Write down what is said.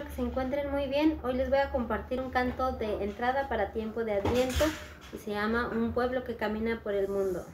espero que se encuentren muy bien. Hoy les voy a compartir un canto de entrada para tiempo de Adviento y se llama Un pueblo que camina por el mundo.